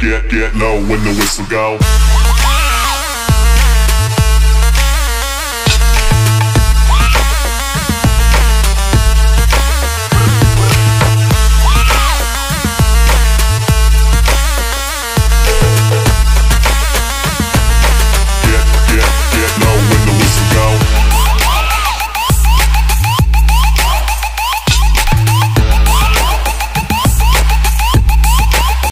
get low when the whistle go.